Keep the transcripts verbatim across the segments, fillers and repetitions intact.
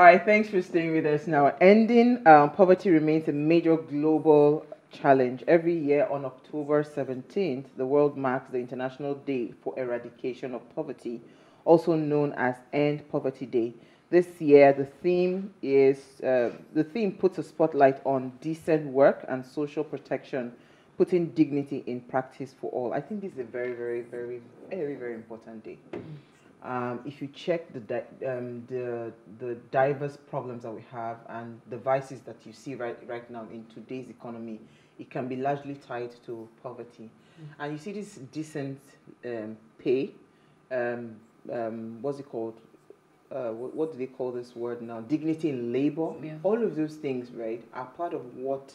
All right, thanks for staying with us now. Ending um, poverty remains a major global challenge. Every year on October seventeenth, the world marks the International Day For Eradication Of Poverty, also known as End Poverty Day. This year, the theme is uh, the theme puts a spotlight on decent work and social protection, putting dignity in practice for all. I think this is a very, very, very, very, very important day. Um, if you check the, di um, the the diverse problems that we have and the vices that you see right, right now in today's economy, it can be largely tied to poverty. Mm-hmm. And you see this decent um, pay, um, um, what's it called? Uh, what, what do they call this word now? Dignity in labor. Yeah. All of those things, right, are part of what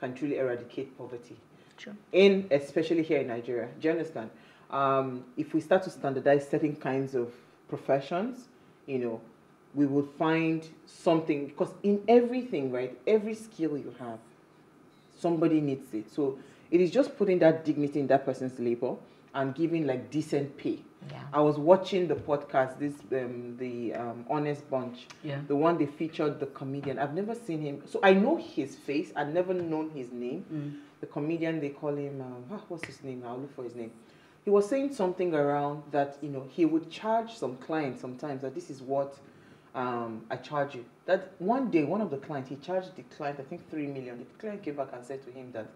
can truly eradicate poverty. Sure. In, especially here in Nigeria. Do you understand? Um, if we start to standardize certain kinds of professions, you know, we would find something, because in everything, right, every skill you have, somebody needs it. So it is just putting that dignity in that person's labor and giving like decent pay. Yeah. I was watching the podcast, this um, the um, Honest Bunch, yeah. the one they featured the comedian. I've never seen him, so I know his face. I've never known his name. Mm. The comedian, they call him, uh, what's his name? I'll look for his name. He was saying something around that, you know, he would charge some clients sometimes that this is what um, I charge you. That one day, one of the clients, he charged the client, I think, three million. The client came back and said to him that,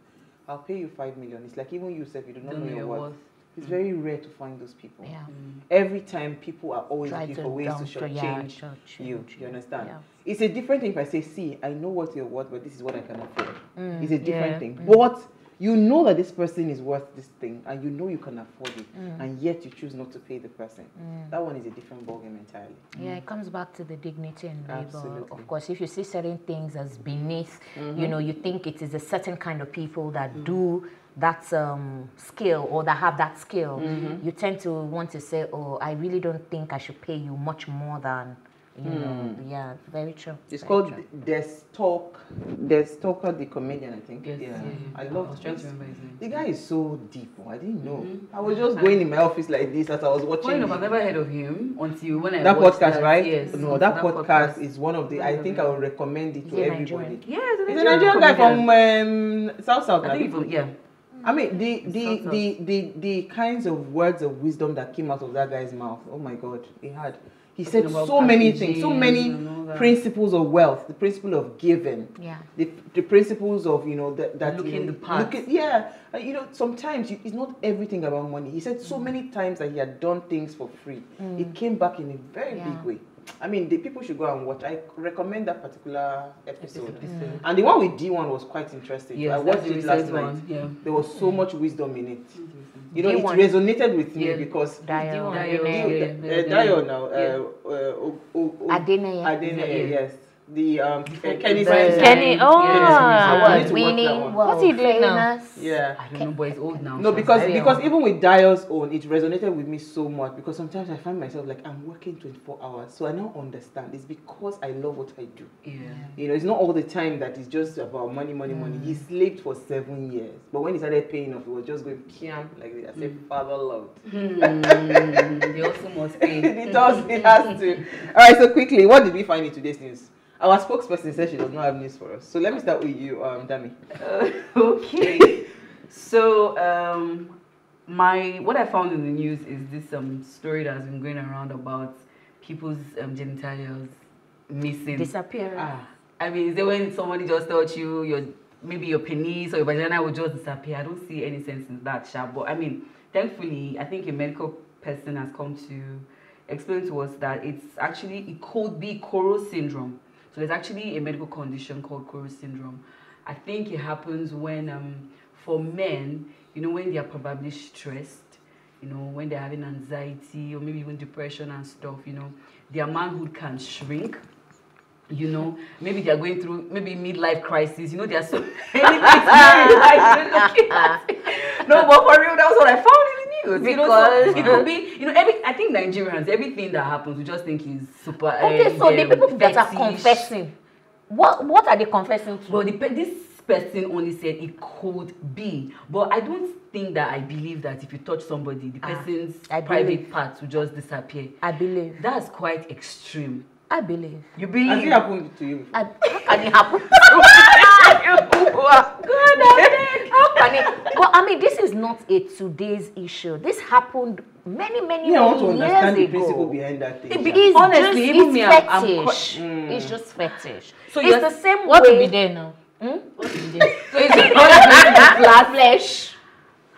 I'll pay you five million. It's like, even you, Seth, you do not don't know your worth. It's mm. very rare to find those people. Yeah. Mm. Every time, people are always looking for ways to shortchange yeah, you. Do you understand? Yeah. It's a different thing if I say, see, I know what you're worth, but this is what I can afford. Mm. It's a different yeah. thing. Mm. But you know that this person is worth this thing, and you know you can afford it, mm. and yet you choose not to pay the person. Mm. That one is a different ballgame entirely. Yeah, mm. it comes back to the dignity and labor. Of course, if you see certain things as beneath, mm-hmm. you know, you think it is a certain kind of people that mm. do that um, skill or that have that skill, mm-hmm. you tend to want to say, oh, I really don't think I should pay you much more than... You mm. know, yeah, very true. It's very called true. The Stalk, the Stalker, the comedian, I think. Yes, yeah. Yeah, yeah, I love. I was trying to remember his name. The guy is so deep. I didn't know. Mm-hmm. I was just going I, in my office like this as I was watching. Well, I've never heard of him until when I that watched podcast, that, right? Yes. No, that, that podcast, podcast is one of the. I think I will recommend it to yeah, everybody. Yes, yeah, it's a Nigerian guy from um, South South. I think, yeah. I mean, the the, the the the kinds of words of wisdom that came out of that guy's mouth. Oh my God, he had. He said so many things, so many principles of wealth, the principle of giving, yeah. the, the principles of, you know, that... that looking the past. Look yeah, you know, sometimes you, it's not everything about money. He said so mm. many times that he had done things for free. Mm. It came back in a very yeah. big way. I mean, the people should go and watch. I recommend that particular episode. Mm. And the one with D one was quite interesting. Yes, I watched it last night. Yeah. There was so mm. much wisdom in it. Mm-hmm. You know, it resonated with me yeah. because Dayo, Dayo now, Adeniji, yes, the um, Kenny, Kenny, oh, winning, what's he doing now? Yeah, I don't know, but it's old now. No, because because even with Dayo's own, it resonated with me so much because sometimes I find myself like I'm working twenty-four hours, so I now understand it's because I love what I do. Yeah, you know, it's not all the time that it's just about money, money, money. He slaved for seven years, but when he started paying off, he was just going piam like this. I said, Father loved. They also must pay. It does. It has to. All right. So quickly, what did we find in today's news? Our spokesperson said she does not have news for us. So let me start with you, um, Dami. Uh, okay. So um, my what I found in the news is this um, story that has been going around about people's um, genitals missing. Disappearing. Ah, I mean, is it when somebody just told you your maybe your penis or your vagina will just disappear? I don't see any sense in that, Sha. But I mean, thankfully, I think a medical person has come to explain to us that it's actually, it could be Koro Syndrome. So there's actually a medical condition called Koro Syndrome. I think it happens when, um, for men, you know, when they are probably stressed, you know, when they're having anxiety or maybe even depression and stuff, you know, their manhood can shrink. You know, maybe they're going through, maybe midlife crisis. You know, there's so many things that you're looking at. No, but for real, that was what I found. Because, you know, so it could be, you know, every, I think Nigerians, everything that happens, we just think is super. Okay, uh, so yeah, the people fetish. That are confessing, what what are they confessing to? Well, the, this person only said it could be, but I don't think that I believe that if you touch somebody, the person's ah, private parts will just disappear. I believe. That's quite extreme. I believe. You believe? Has it happened to you before? I, how can it happen? God, how can it? Well, I mean, this is not a today's issue. This happened many, many, yeah, many years ago. I want to understand the principle behind that thing. It is honestly, just, even me, fetish. I'm, I'm mm. It's just fetish. So it's the same what way. What will be there now? Hmm? What will be there? So it's not blood flesh.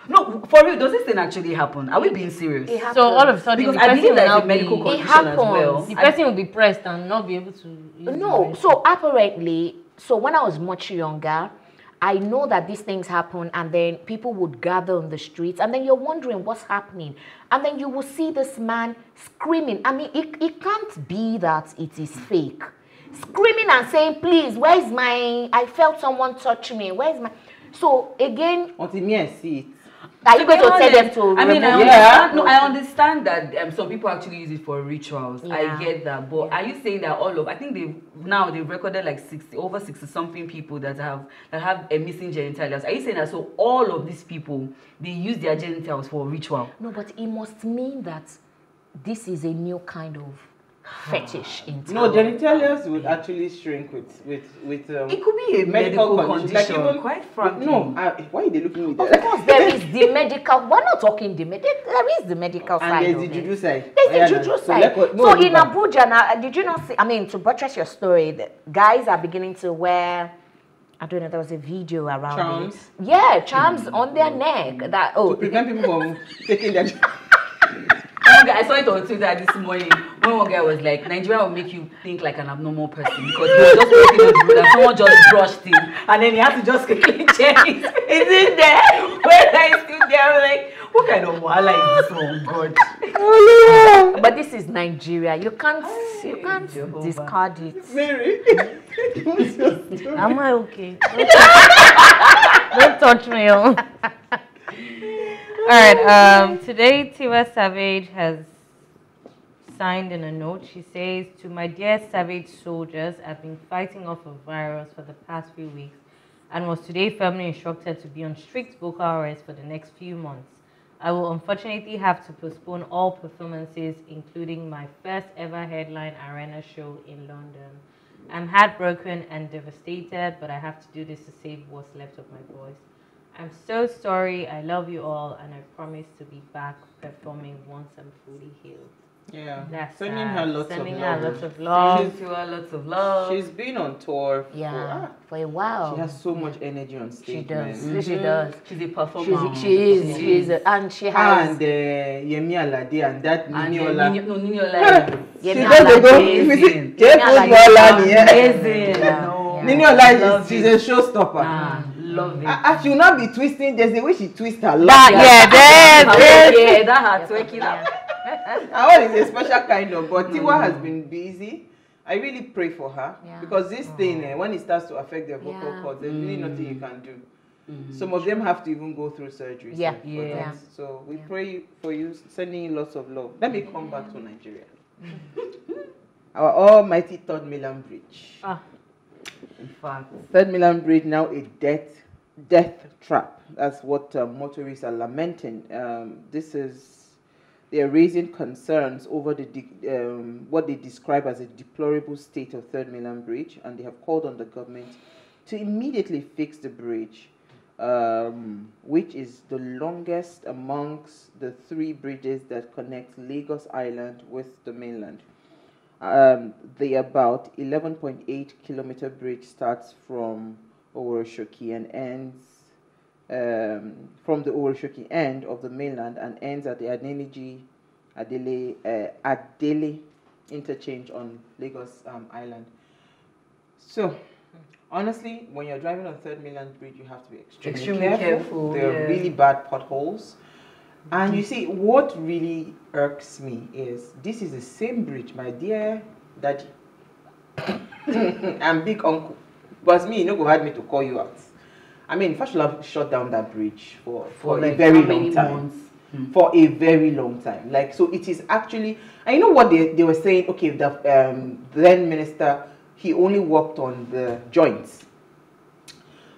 No, for real, does this thing actually happen? Are we being serious? So all of a sudden, because the I believe that it's a medical be, condition as well. The person I, will be pressed and not be able to. No, so apparently, so when I was much younger, I know that these things happen, and then people would gather on the streets, and then you're wondering what's happening, and then you will see this man screaming. I mean, it it can't be that it is fake, screaming and saying, "Please, where's my? I felt someone touch me. Where's my?" So again, until me I see it. Are you going to tell them to? I mean, I understand, no, I understand that um, some people actually use it for rituals. Yeah. I get that, but yeah. Are you saying that all of? I think they now they've recorded like sixty over sixty something people that have that have a missing genitals. Are you saying that so all of these people they use their genitals for ritual? No, but it must mean that this is a new kind of fetish in town. No, genitals would actually shrink with with with. Um, it could be a medical, medical condition. condition. Like even, quite frankly, no. Uh, why are they looking at that? Of course, there is the medical. We're not talking the medical. There is the medical and side. And there's the juju side. There's yeah, the juju no. side. So, like, no, so no, in no. Abuja, now, did you not see? I mean, to buttress your story, the guys are beginning to wear. I don't know. There was a video around. Charms. It. Yeah, charms mm-hmm. on their mm-hmm. neck. That oh, to prevent people from taking their. I saw it on Twitter this morning when one guy was like, Nigeria will make you think like an abnormal person because he was just walking on the road and someone just brushed him and then he had to just quickly check it. Is it there? When I stood there, I was like, what kind of wahala is this? Oh God. Oh, yeah. But this is Nigeria. You can't, oh, you can't Jehovah. discard it. Mary. Am I okay? Don't touch me. Oh. All right, um, today Tiwa Savage has signed in a note. She says, to my dear Savage soldiers, I've been fighting off a virus for the past few weeks and was today firmly instructed to be on strict vocal arrest for the next few months. I will unfortunately have to postpone all performances, including my first ever headline arena show in London. I'm heartbroken and devastated, but I have to do this to save what's left of my voice. I'm so sorry. I love you all, and I promise to be back performing once I'm fully healed. Yeah, that's sending sad. her lots sending of love. Sending her lots of love. She's, to her lots of love. She's been on tour. For, yeah, ah, for a while. She has so much energy on stage. She does. Mm-hmm. She does. She's a performer. She's, she is. She is. A, and she has. And uh, Yemi Alade and that Niniola. And, uh, no, Niniola. Yemi Alade. Yemi Alade. Niniola is. She's a showstopper. Nah. Love it. I, I should not be twisting. There's a way she twists her leg. Yeah, yeah, that, yeah, that her twerking up. That one is a special kind of. But Tiwa mm. has been busy. I really pray for her yeah. because this oh. thing, eh, when it starts to affect their vocal yeah. cords, there's really mm. nothing you can do. Mm. Some of them have to even go through surgery. Yeah, yeah. yeah. So we yeah. pray for you, sending you lots of love. Let me come back to Nigeria. Our almighty Third Mainland Bridge. Ah. In fact, Third Mainland Bridge now a death. Death trap. That's what uh, motorists are lamenting. Um, this is they are raising concerns over the um, what they describe as a deplorable state of Third Mainland Bridge, and they have called on the government to immediately fix the bridge, um, which is the longest amongst the three bridges that connect Lagos Island with the mainland. Um, the about eleven point eight kilometer bridge starts from Oworonshoki and ends um, from the Oworonshoki end of the mainland and ends at the Adeniji Adele, uh, Adele interchange on Lagos um, Island. So, honestly, when you're driving on Third Mainland Bridge, you have to be extremely, extremely careful. careful. There yeah. are really bad potholes. And you see, what really irks me is this is the same bridge, my dear daddy and big uncle. Because me, you know, go had me to call you out. I mean, first love shut down that bridge for, for, for a very long time. Hmm. For a very long time. Like, so it is actually, and you know what they, they were saying? Okay, the um, then minister, he only worked on the joints.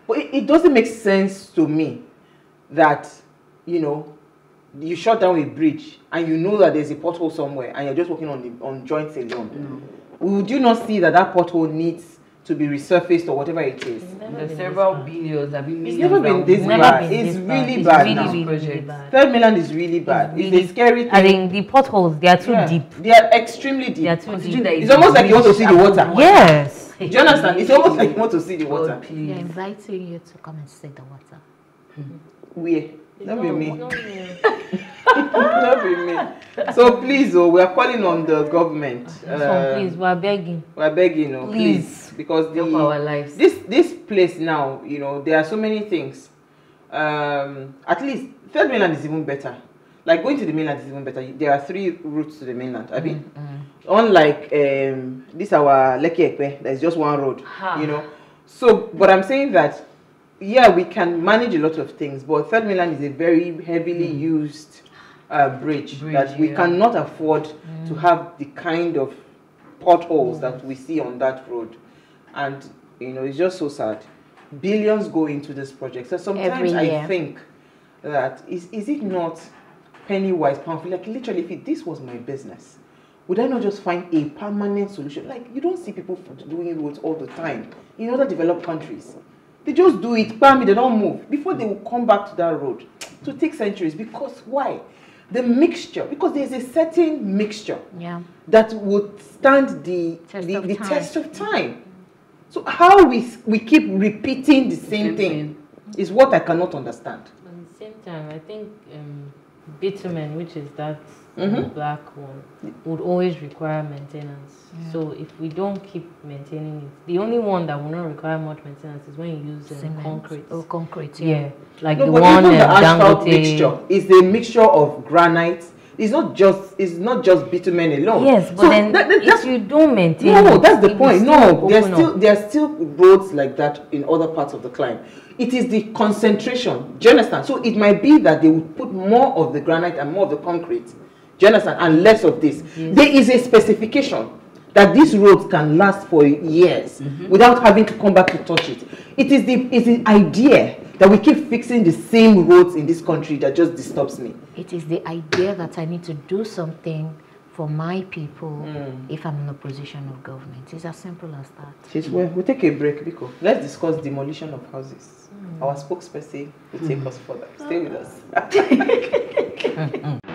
But it, it doesn't make sense to me that, you know, you shut down a bridge and you know that there's a pothole somewhere and you're just working on the on joints alone. Mm. Would you not see that that pothole needs to be resurfaced or whatever it is? There's several billions. I mean, it's never been this bad. It's really bad. Third Mainland is really bad. It's a scary thing. I think the potholes, they are too yeah. deep. They are extremely deep. They are too deep. It's almost like you want to see the water. Yes. Do you understand? It's almost like you want to see the water. We are inviting you to come and see the water. Where? Not with me. Not with me. So please, oh, we are calling on the government. Uh, so please, we are begging. We are begging, oh, please, please, because the, our lives. This this place now, you know, there are so many things. Um, at least Third Mainland is even better. Like going to the mainland is even better. There are three routes to the mainland. I mean, mm-hmm. unlike um, this our Lekki Ekwe, there's just one road. Huh. You know. So, but I'm saying that. Yeah, we can manage a lot of things, but Third Mainland is a very heavily mm. used uh, bridge, bridge that we yeah. cannot afford mm. to have the kind of potholes mm. that we see on that road. And, you know, it's just so sad. Billions go into this project. So sometimes I think that, is, is it not penny-wise, pound-wise? Like, literally, if it, this was my business, would I not just find a permanent solution? Like, you don't see people doing roads all the time in other developed countries. They just do it, bam, they don't move. Before they will come back to that road. So it takes centuries. Because why? The mixture. Because there's a certain mixture yeah. that would stand the test, the, of, the time. test of time. So how we, we keep repeating the same, the same thing way. is what I cannot understand. At the same time, I think um, bitumen, which is that mm-hmm. black one, would always require maintenance. Yeah. So if we don't keep maintaining it, the only one that will not require much maintenance is when you use um, concrete. Oh, concrete. Yeah, yeah. like no, the one the um, asphalt mixture is a mixture of granite. It's not just it's not just bitumen alone. Yes, but so then that, that, if you don't maintain, no, that's the point. No, there's still up. there's still roads like that in other parts of the climate. It is the concentration. Do you understand? So it might be that they would put more of the granite and more of the concrete. Do you understand? And less of this. Yes. There is a specification that these roads can last for years mm-hmm. without having to come back to touch it. It is the it's the idea that we keep fixing the same roads in this country that just disturbs me. It is the idea that I need to do something for my people mm. if I'm in a position of government. It's as simple as that. She's, well, we'll take a break, Biko. Let's discuss demolition of houses. Mm. Our spokesperson will take mm. us further. Stay with us.